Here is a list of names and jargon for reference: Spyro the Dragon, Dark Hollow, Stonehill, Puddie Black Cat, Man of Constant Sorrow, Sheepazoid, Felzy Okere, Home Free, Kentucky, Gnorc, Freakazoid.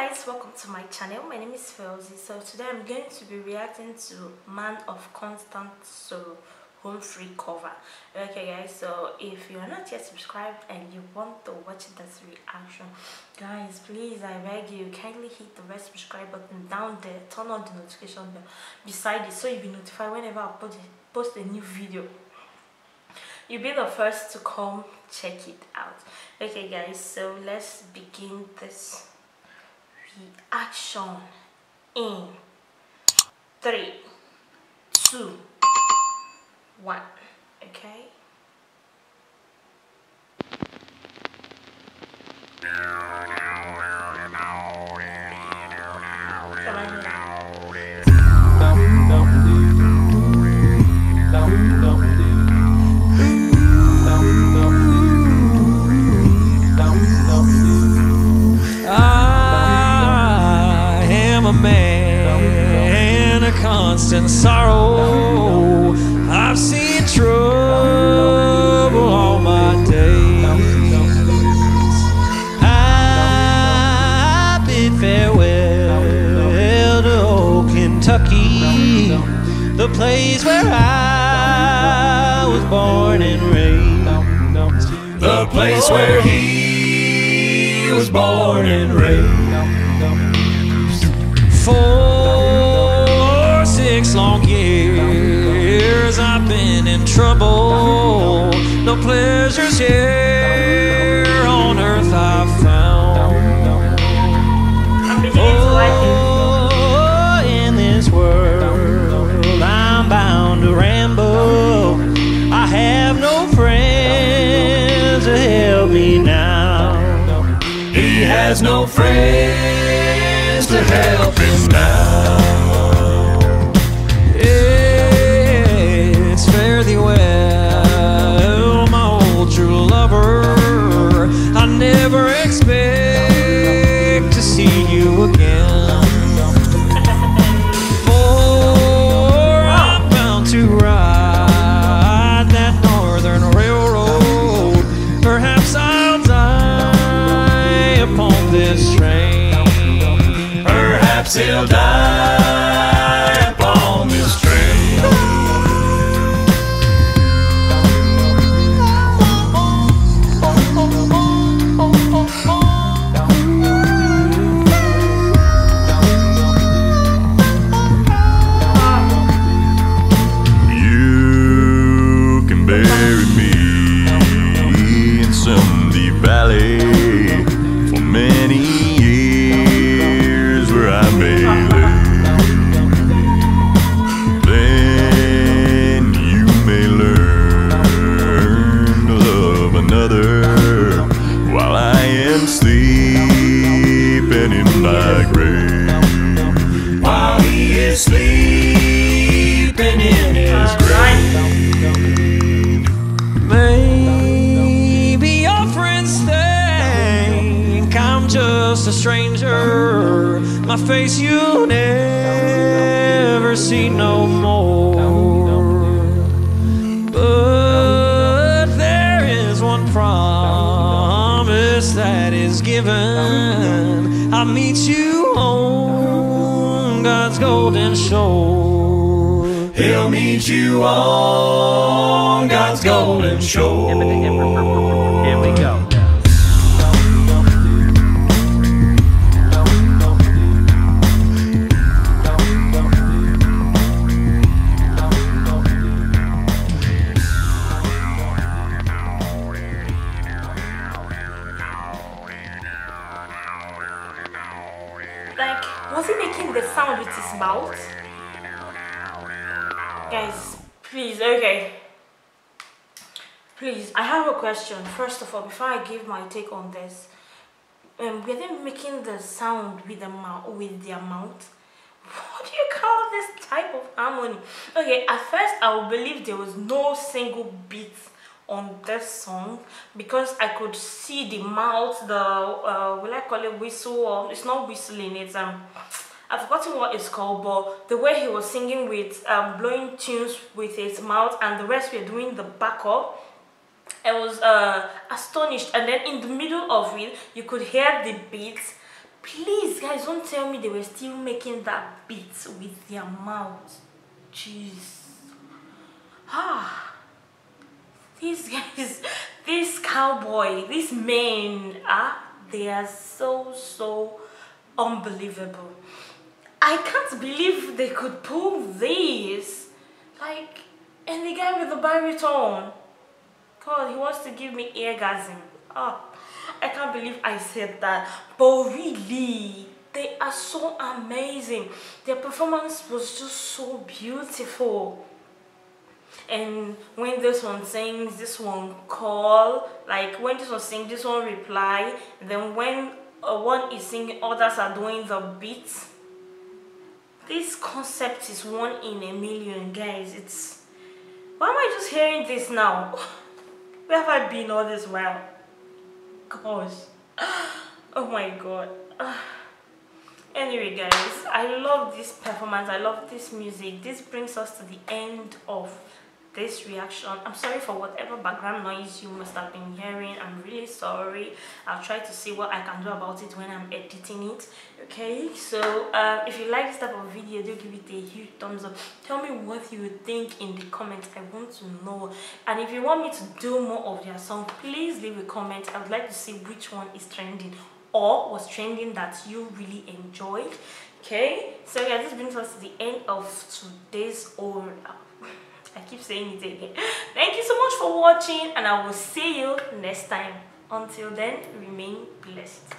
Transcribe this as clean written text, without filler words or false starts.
Hey guys, welcome to my channel. My name is Felzy. So today I'm going to be reacting to Man of Constant Sorrow Home Free cover. Okay guys, so if you're not yet subscribed and you want to watch this reaction, guys, please I beg you, kindly hit the red subscribe button down there, turn on the notification bell beside it so you'll be notified whenever I post a new video. You'll be the first to come check it out. Okay guys, so let's begin this action in 3, 2, 1. Okay. Man of constant sorrow, I've seen trouble all my days. I bid farewell to old Kentucky, the place where I was born and raised, the place where he was born and raised. 4, 6 long years I've been in trouble. No pleasures here on earth I've found. Oh, in this world I'm bound to ramble. I have no friends to help me now. He has no friends to help him now. It's fare thee well, my old true lover. I never expect to see you again. For I'm bound to ride that northern railroad. Perhaps I'll die upon this train. He'll die upon this train. You can bury me in some deep valley for many a stranger, my face you'll never see no more. But there is one promise that is given. I'll meet you on God's golden shore. He'll meet you on God's golden shore. Here we go. Was he making the sound with his mouth? Guys, please, okay. Please, I have a question. First of all, before I give my take on this, were they making the sound with the mouth, with their mouth? What do you call this type of harmony? Okay, at first I would believe there was no single beat on this song because I could see the mouth, the will I call it whistle, or it's not whistling, it's I've forgotten what it's called, but the way he was singing with blowing tunes with his mouth and the rest were doing the backup. I was astonished, and then in the middle of it you could hear the beats. Please guys, don't tell me they were still making that beat with their mouth. Jeez. Ah. These guys, this cowboy, this man, they are so unbelievable. I can't believe they could pull this. Like, and the guy with the baritone. God, he wants to give me eargasm. Oh, I can't believe I said that. But really, they are so amazing. Their performance was just so beautiful. And when this one sings, this one call. Like, when this one sings, this one reply. And then when one is singing, others are doing the beats. This concept is one in a million, guys. It's... why am I just hearing this now? Where have I been all this while? Gosh. Oh my god. Anyway, guys, I love this performance. I love this music. This brings us to the end of this reaction. I'm sorry for whatever background noise you must have been hearing. I'm really sorry. I'll try to see what I can do about it when I'm editing it. Okay, so if you like this type of video, do give it a huge thumbs up. Tell me what you think in the comments. I want to know. And if you want me to do more of their song, please leave a comment. I would like to see which one is trending or was trending that you really enjoyed. Okay, so yeah, this brings us to the end of today's overall. I keep saying it again. Thank you so much for watching, and I will see you next time. Until then, remain blessed.